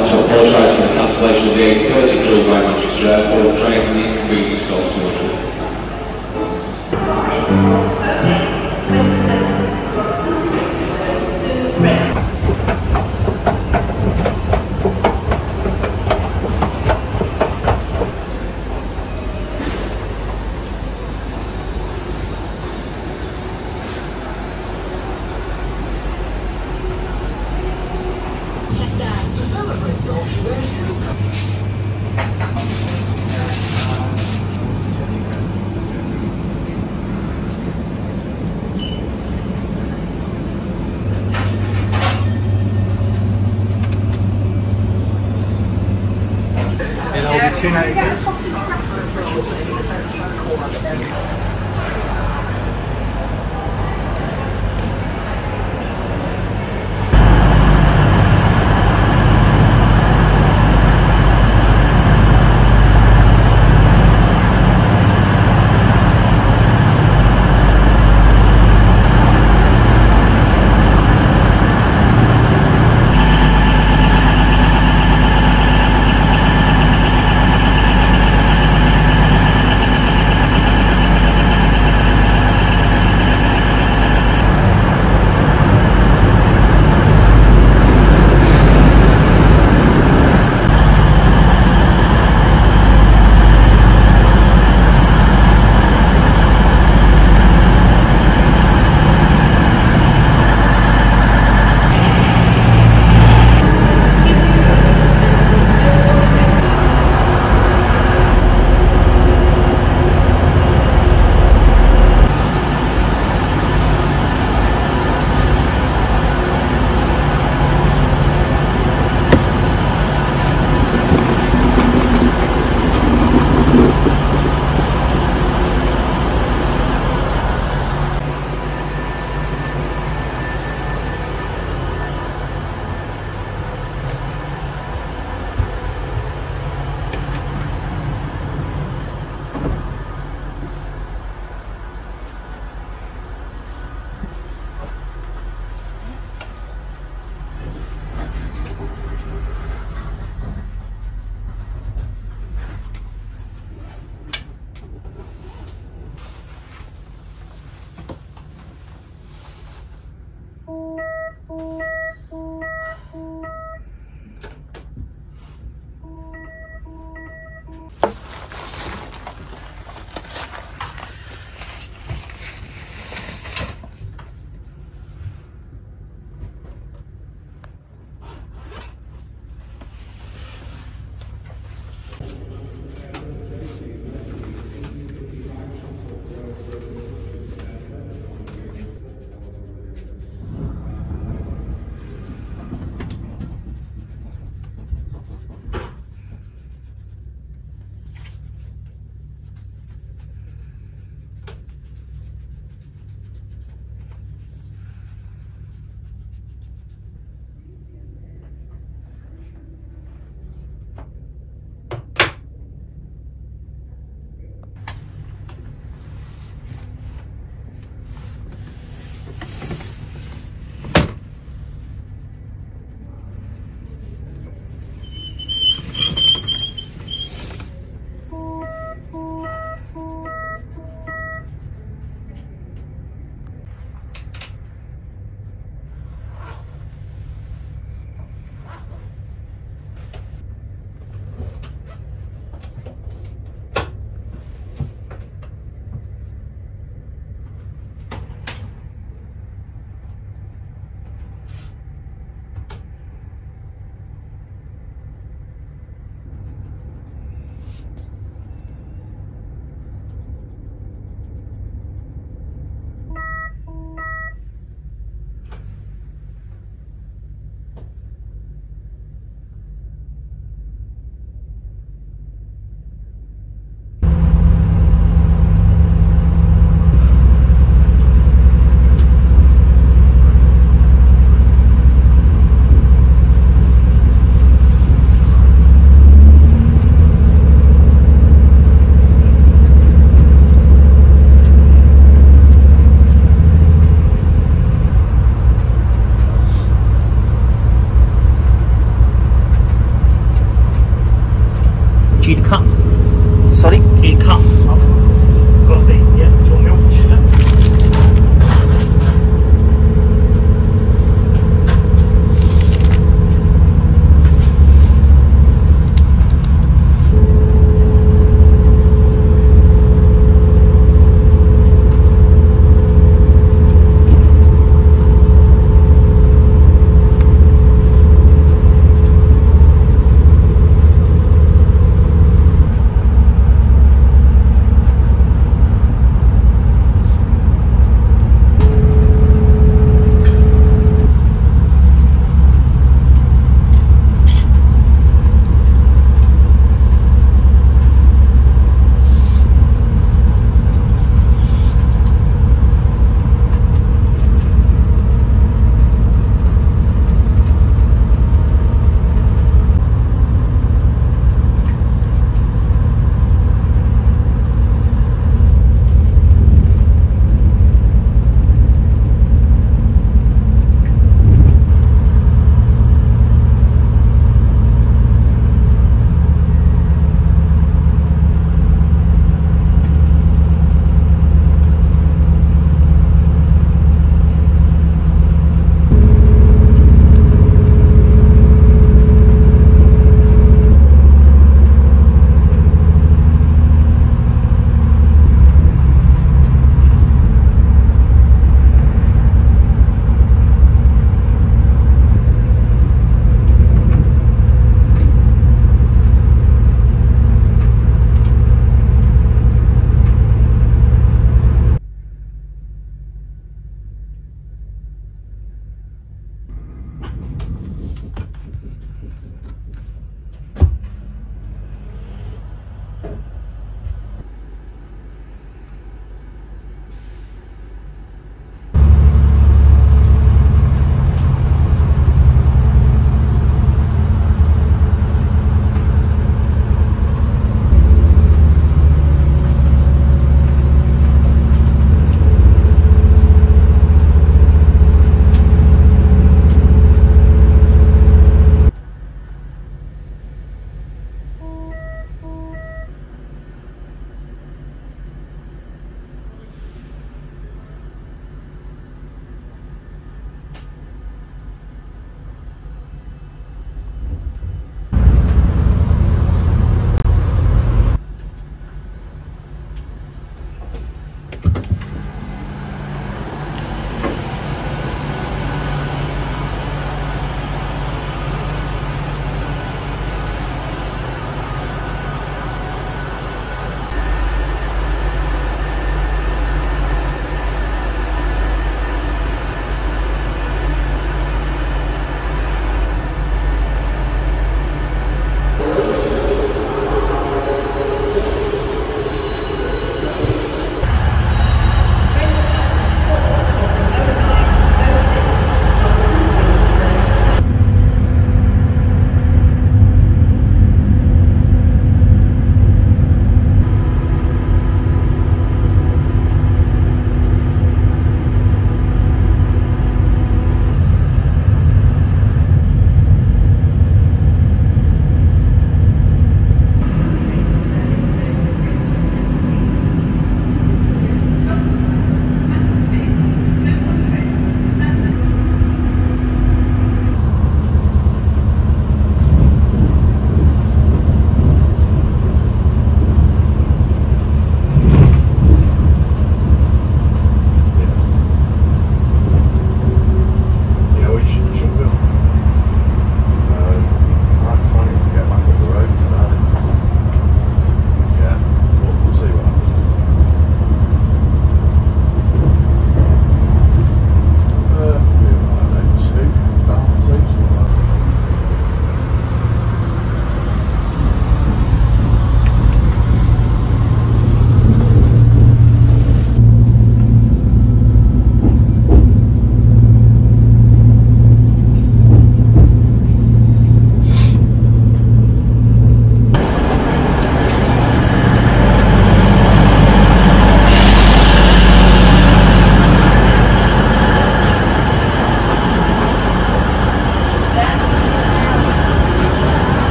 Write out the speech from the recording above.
want to apologise for the cancellation of the 8:30 train by Manchester Airport train and the inconvenience caused to us. she'd come. Sorry? A cup.